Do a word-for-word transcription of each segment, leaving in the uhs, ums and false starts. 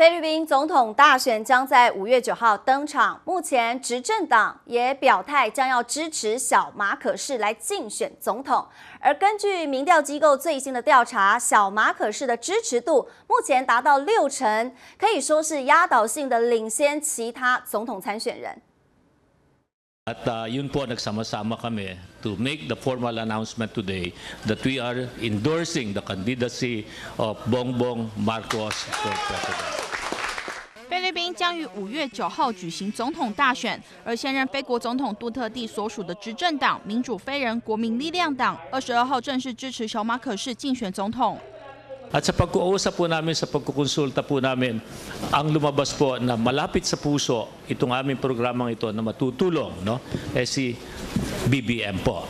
菲律宾总统大选将在五月九号登场，目前执政党也表态将要支持小马可仕来竞选总统。而根据民调机构最新的调查，小马可仕的支持度目前达到六成，可以说是压倒性的领先其他总统参选人。 At uh, yun po, nagsama-sama kami to make the formal announcement today that we are endorsing the candidacy of Bongbong Marcos for president. 菲律宾将于五月九号举行总统大选，而现任菲国总统杜特地所属的执政党民主非人国民力量党二十二号正式支持小马可仕竞选总统。 At sa pag-uusap po namin, sa pagkukonsulta po namin, ang lumabas po na malapit sa puso itong aming programang ito na matutulong, no? Eh si B B M po.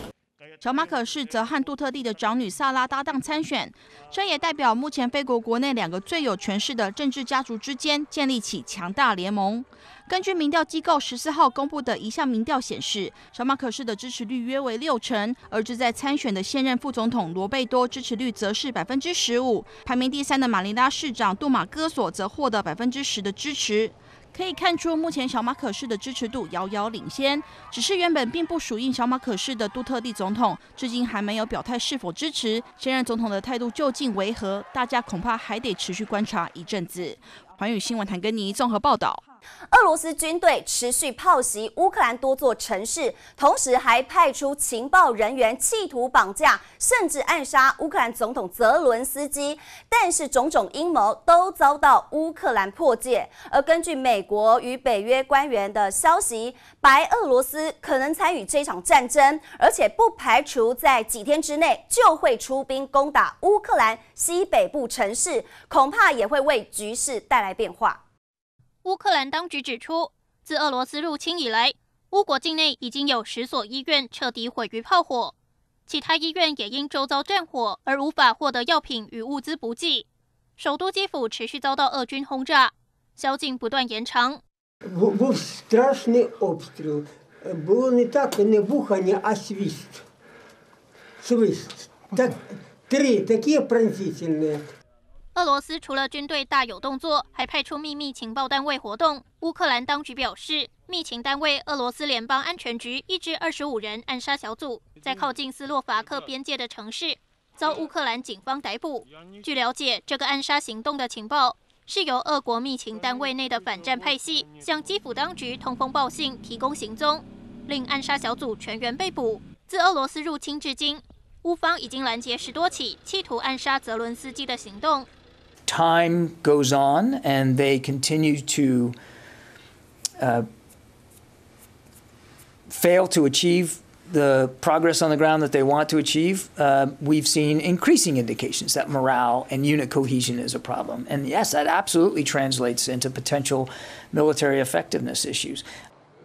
小马可仕则和杜特地的长女萨拉搭档参选，这也代表目前菲国国内两个最有权势的政治家族之间建立起强大联盟。根据民调机构十四号公布的一项民调显示，小马可仕的支持率约为六成，而正在参选的现任副总统罗贝多支持率则是 百分之十五， 排名第三的马尼拉市长杜马戈索则获得 百分之十 的支持。 可以看出，目前小马可仕的支持度遥遥领先。只是原本并不属应小马可仕的杜特地总统，至今还没有表态是否支持。现任总统的态度究竟为何？大家恐怕还得持续观察一阵子。环宇新闻谭根尼综合报道。 俄罗斯军队持续炮袭乌克兰多座城市，同时还派出情报人员企图绑架，甚至暗杀乌克兰总统泽伦斯基。但是种种阴谋都遭到乌克兰破解。而根据美国与北约官员的消息，白俄罗斯可能参与这场战争，而且不排除在几天之内就会出兵攻打乌克兰西北部城市，恐怕也会为局势带来变化。 乌克兰当局指出，自俄罗斯入侵以来，乌国境内已经有十所医院彻底毁于炮火，其他医院也因周遭战火而无法获得药品与物资补给。首都基辅持续遭到俄军轰炸，宵禁不断延长。俄罗斯除了军队大有动作，还派出秘密情报单位活动。乌克兰当局表示，秘情单位俄罗斯联邦安全局一支二十五人暗杀小组，在靠近斯洛伐克边界的城市遭乌克兰警方逮捕。据了解，这个暗杀行动的情报是由俄国秘情单位内的反战派系向基辅当局通风报信，提供行踪，令暗杀小组全员被捕。自俄罗斯入侵至今，乌方已经拦截十多起企图暗杀泽伦斯基的行动。 Time goes on, and they continue to uh, fail to achieve the progress on the ground that they want to achieve. Uh, we've seen increasing indications that morale and unit cohesion is a problem. And yes, that absolutely translates into potential military effectiveness issues.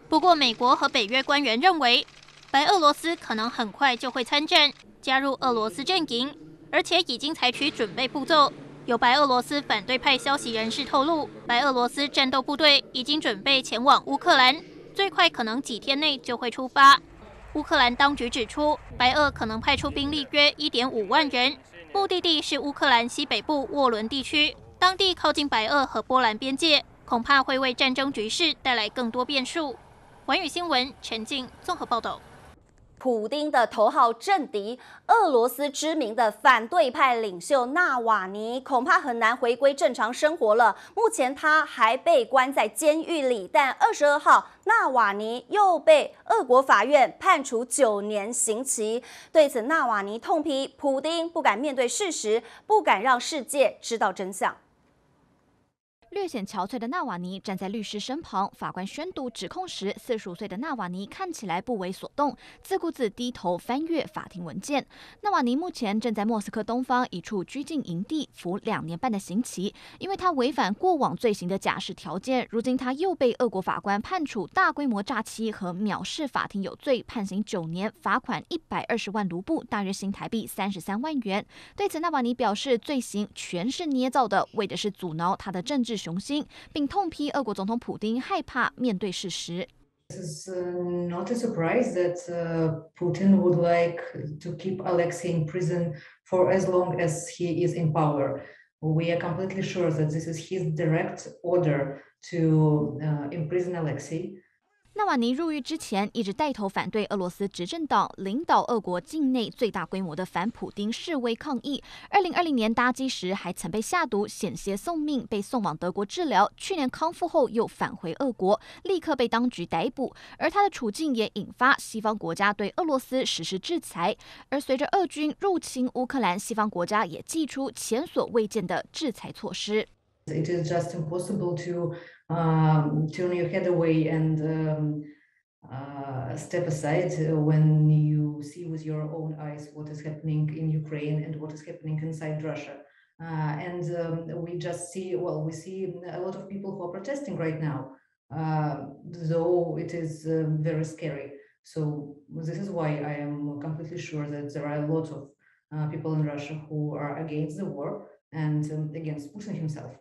不过，美国和北约官员认为，白俄罗斯可能很快就会参战，加入俄罗斯阵营，而且已经采取准备步骤。 有白俄罗斯反对派消息人士透露，白俄罗斯战斗部队已经准备前往乌克兰，最快可能几天内就会出发。乌克兰当局指出，白俄可能派出兵力约 一点五万人，目的地是乌克兰西北部沃伦地区，当地靠近白俄和波兰边界，恐怕会为战争局势带来更多变数。寰宇新闻陈静综合报道。 普丁的头号政敌，俄罗斯知名的反对派领袖纳瓦尼，恐怕很难回归正常生活了。目前他还被关在监狱里，但二十二号，纳瓦尼又被俄国法院判处九年刑期。对此，纳瓦尼痛批普丁不敢面对事实，不敢让世界知道真相。 略显憔悴的纳瓦尼站在律师身旁，法官宣读指控时，四十五岁的纳瓦尼看起来不为所动，自顾自低头翻阅法庭文件。纳瓦尼目前正在莫斯科东方一处拘禁营地服两年半的刑期，因为他违反过往罪行的假释条件。如今他又被俄国法官判处大规模诈欺和藐视法庭有罪，判刑九年，罚款一百二十万卢布，大约新台币三十三万元。对此，纳瓦尼表示，罪行全是捏造的，为的是阻挠他的政治 雄心，并痛批俄国总统普丁害怕面对事实。It is not a surprise that Putin would like to keep Alexei in prison for as long as he is in power. We are completely sure that this is his direct order to uh, imprison Alexei. 纳瓦尼入狱之前一直带头反对俄罗斯执政党领导俄国境内最大规模的反普丁示威抗议。二零二零年搭机时还曾被下毒险些送命，被送往德国治疗。去年康复后又返回俄国，立刻被当局逮捕。而他的处境也引发西方国家对俄罗斯实施制裁。而随着俄军入侵乌克兰，西方国家也祭出前所未见的制裁措施。 It is just impossible to um, turn your head away and um, uh, step aside when you see with your own eyes what is happening in Ukraine and what is happening inside Russia. Uh, and um, we just see, well, we see a lot of people who are protesting right now, uh, though it is uh, very scary. So this is why I am completely sure that there are a lot of uh, people in Russia who are against the war and um, against Putin himself.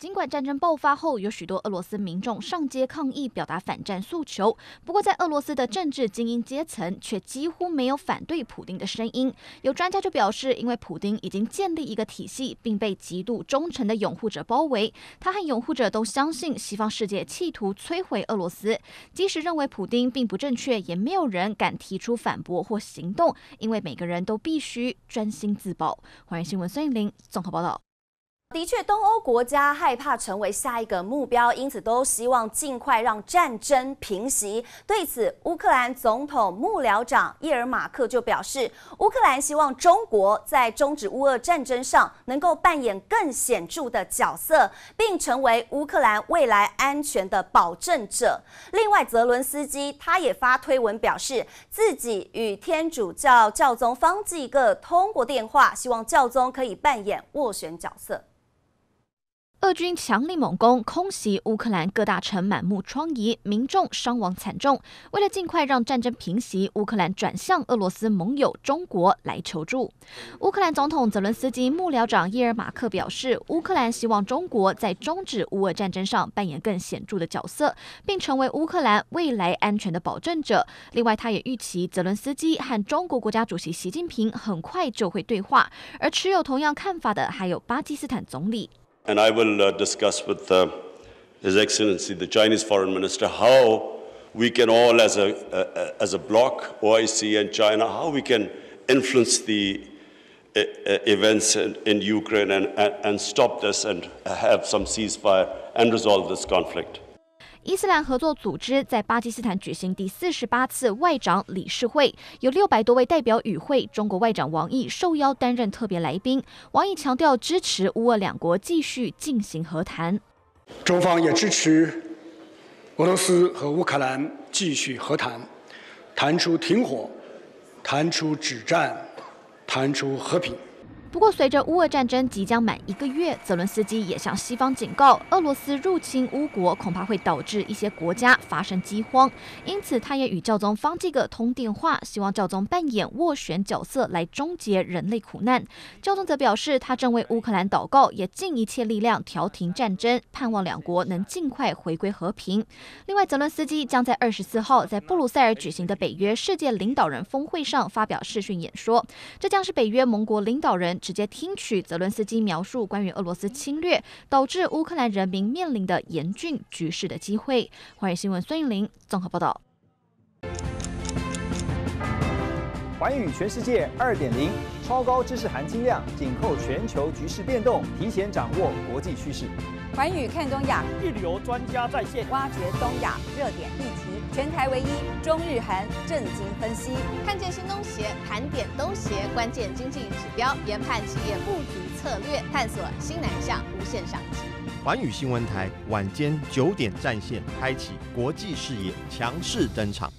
尽管战争爆发后，有许多俄罗斯民众上街抗议，表达反战诉求。不过，在俄罗斯的政治精英阶层却几乎没有反对普丁的声音。有专家就表示，因为普丁已经建立一个体系，并被极度忠诚的拥护者包围，他和拥护者都相信西方世界企图摧毁俄罗斯。即使认为普丁并不正确，也没有人敢提出反驳或行动，因为每个人都必须专心自保。华人新闻孙颖玲综合报道。 的确，东欧国家害怕成为下一个目标，因此都希望尽快让战争平息。对此，乌克兰总统幕僚长伊尔马克就表示，乌克兰希望中国在终止乌俄战争上能够扮演更显著的角色，并成为乌克兰未来安全的保证者。另外，泽伦斯基他也发推文表示，自己与天主教教宗方济各通过电话，希望教宗可以扮演斡旋角色。 俄军强力猛攻，空袭乌克兰各大城，满目疮痍，民众伤亡惨重。为了尽快让战争平息，乌克兰转向俄罗斯盟友中国来求助。乌克兰总统泽伦斯基幕僚长伊尔马克表示，乌克兰希望中国在终止乌俄战争上扮演更显著的角色，并成为乌克兰未来安全的保证者。另外，他也预期泽伦斯基和中国国家主席习近平很快就会对话，而持有同样看法的还有巴基斯坦总理。 And I will uh, discuss with uh, His Excellency, the Chinese Foreign Minister, how we can all, as a, uh, as a bloc, O I C and China, how we can influence the uh, events in, in Ukraine and, and, and stop this and have some ceasefire and resolve this conflict. 伊斯兰合作组织在巴基斯坦举行第四十八次外长理事会，有六百多位代表与会。中国外长王毅受邀担任特别来宾。王毅强调支持乌俄两国继续进行和谈。中方也支持俄罗斯和乌克兰继续和谈，谈出停火，谈出止战，谈出和平。 不过，随着乌俄战争即将满一个月，泽伦斯基也向西方警告，俄罗斯入侵乌国恐怕会导致一些国家发生饥荒。因此，他也与教宗方济各通电话，希望教宗扮演斡旋角色来终结人类苦难。教宗则表示，他正为乌克兰祷告，也尽一切力量调停战争，盼望两国能尽快回归和平。另外，泽伦斯基将在二十四号在布鲁塞尔举行的北约世界领导人峰会上发表视讯演说，这将是北约盟国领导人 直接听取泽伦斯基描述关于俄罗斯侵略导致乌克兰人民面临的严峻局势的机会。华人新闻孙颖玲综合报道。寰宇全世界 二点零 超高知识含金量，紧扣全球局势变动，提前掌握国际趋势。寰宇看东亚，一流专家在线挖掘东亚热点议题。 全台唯一中日韩政经分析，看见新东协，盘点东协关键经济指标，研判企业布局策略，探索新南向，无限商机。寰宇新闻台晚间九点战线，开启国际视野，强势登场。